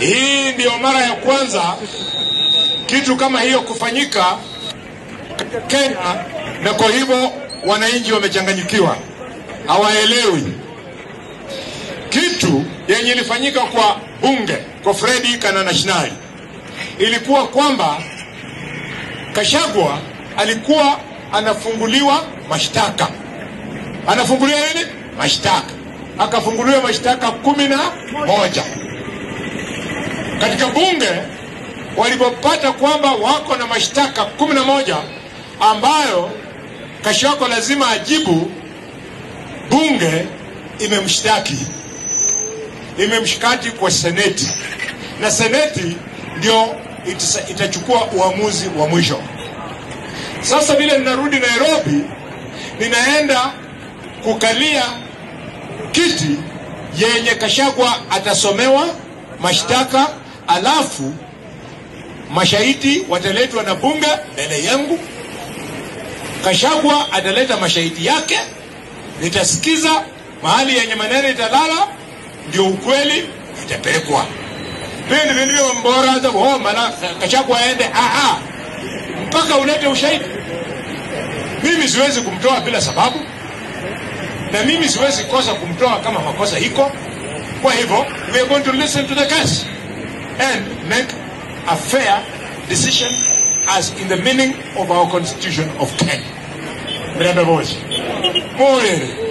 Hii ndio mara ya kwanza kitu kama hiyo kufanyika Kenya, na kwa hivyo wananchi wamechanganyikiwa, hawaelewi. Kitu yenye ilifanyika kwa bunge kwa Fred Kana National ilikuwa kwamba Kashagwa alikuwa anafunguliwa mashtaka. Anafunguliwa nini? Mashtaka. Akafunguliwa mashtaka 11. Katika bunge walipopata kwamba wako na mashtaka 11 ambayo Kashagwa lazima ajibu, bunge imemshikati kwa seneti, na seneti ndio itachukua uamuzi wa mwisho. Sasa vile ninarudi Nairobi, ninaenda kukalia kiti yenye Kashagwa atasomewa mashtaka, alafu mashahidi wataletwa na bunge mbele yangu. Kashagwa ataleta mashahidi yake, nitasikiza, mahali yenye maneno italala ndio ukweli itapelekwa. Pindi vilivyo mbora za homa na Kashagwa aende mpaka ulete ushahidi. Mimi siwezi kumtoa bila sababu, na mimi siwezi kosa kumtoa kama makosa iko. Kwa hivyo we are going to listen to the case and make a fair decision as in the meaning of our constitution of Kenya. Remember voice. More.